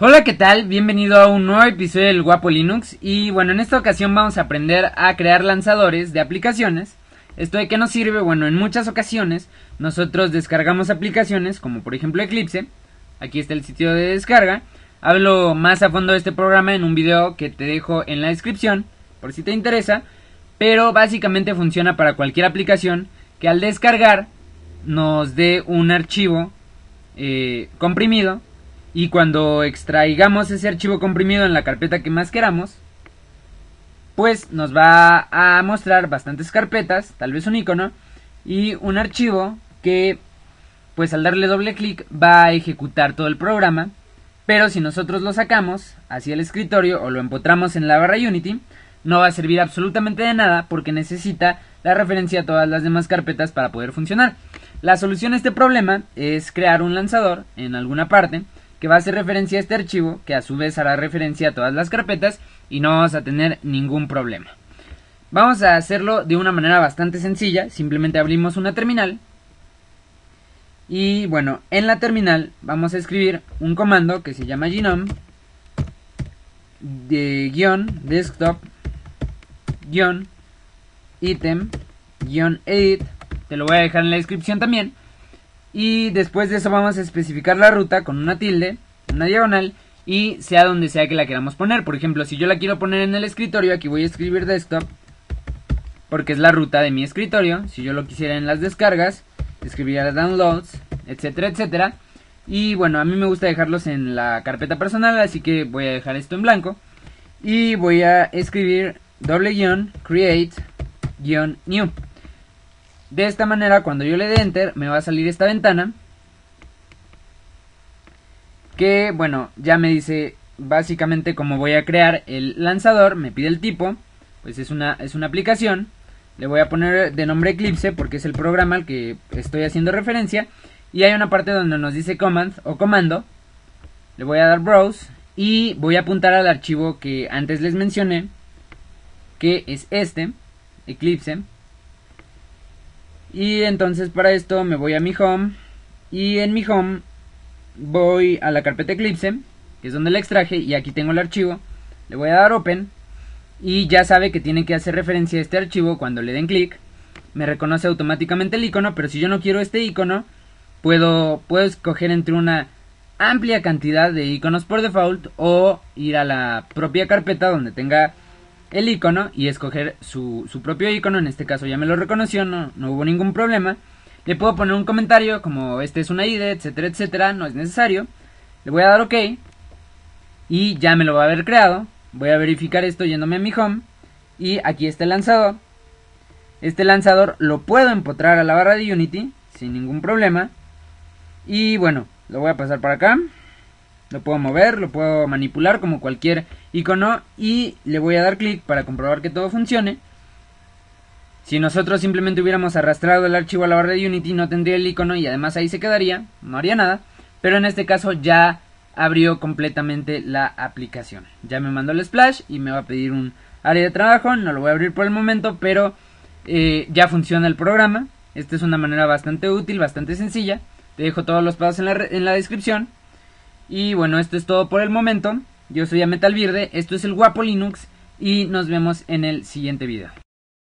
Hola, ¿qué tal? Bienvenido a un nuevo episodio del Guapo Linux. Y bueno, en esta ocasión vamos a aprender a crear lanzadores de aplicaciones. ¿Esto de qué nos sirve? Bueno, en muchas ocasiones nosotros descargamos aplicaciones, como por ejemplo Eclipse. Aquí está el sitio de descarga. Hablo más a fondo de este programa en un video que te dejo en la descripción, por si te interesa. Pero básicamente funciona para cualquier aplicación que al descargar nos dé un archivo comprimido. Y cuando extraigamos ese archivo comprimido en la carpeta que más queramos, pues nos va a mostrar bastantes carpetas, tal vez un icono, y un archivo que, pues al darle doble clic, va a ejecutar todo el programa. Pero si nosotros lo sacamos hacia el escritorio o lo empotramos en la barra Unity, no va a servir absolutamente de nada porque necesita la referencia a todas las demás carpetas para poder funcionar. La solución a este problema es crear un lanzador en alguna parte que va a hacer referencia a este archivo, que a su vez hará referencia a todas las carpetas, y no vamos a tener ningún problema. Vamos a hacerlo de una manera bastante sencilla. Simplemente abrimos una terminal y bueno, en la terminal vamos a escribir un comando que se llama gnome-desktop-item-edit. Te lo voy a dejar en la descripción también. Y después de eso vamos a especificar la ruta con una tilde, una diagonal, y sea donde sea que la queramos poner. Por ejemplo, si yo la quiero poner en el escritorio, aquí voy a escribir desktop, porque es la ruta de mi escritorio. Si yo lo quisiera en las descargas, escribiría downloads, etcétera, etcétera. Y bueno, a mí me gusta dejarlos en la carpeta personal, así que voy a dejar esto en blanco. Y voy a escribir doble guión, create, guión, new. De esta manera, cuando yo le dé enter, me va a salir esta ventana que, bueno, ya me dice básicamente cómo voy a crear el lanzador. Me pide el tipo, pues es una aplicación. Le voy a poner de nombre Eclipse porque es el programa al que estoy haciendo referencia. Y hay una parte donde nos dice command o comando. Le voy a dar browse y voy a apuntar al archivo que antes les mencioné, que es este, Eclipse. Y entonces para esto me voy a mi home, y en mi home voy a la carpeta Eclipse, que es donde la extraje, y aquí tengo el archivo. Le voy a dar open y ya sabe que tiene que hacer referencia a este archivo cuando le den clic. Me reconoce automáticamente el icono, pero si yo no quiero este icono, puedo escoger entre una amplia cantidad de iconos por default, o ir a la propia carpeta donde tenga el icono y escoger su propio icono. En este caso ya me lo reconoció, no hubo ningún problema. Le puedo poner un comentario como este es una ID, etcétera, etcétera, no es necesario. Le voy a dar OK y ya me lo va a haber creado. Voy a verificar esto yéndome a mi home y aquí está el lanzador. Este lanzador lo puedo empotrar a la barra de Unity sin ningún problema. Y bueno, lo voy a pasar para acá. Lo puedo mover, lo puedo manipular como cualquier icono y le voy a dar clic para comprobar que todo funcione. Si nosotros simplemente hubiéramos arrastrado el archivo a la barra de Unity, no tendría el icono y además ahí se quedaría, no haría nada. Pero en este caso ya abrió completamente la aplicación. Ya me mandó el splash y me va a pedir un área de trabajo, no lo voy a abrir por el momento, pero ya funciona el programa. Esta es una manera bastante útil, bastante sencilla. Te dejo todos los pasos en la descripción. Y bueno, esto es todo por el momento. Yo soy Ametalvirde, esto es el Guapo Linux y nos vemos en el siguiente video.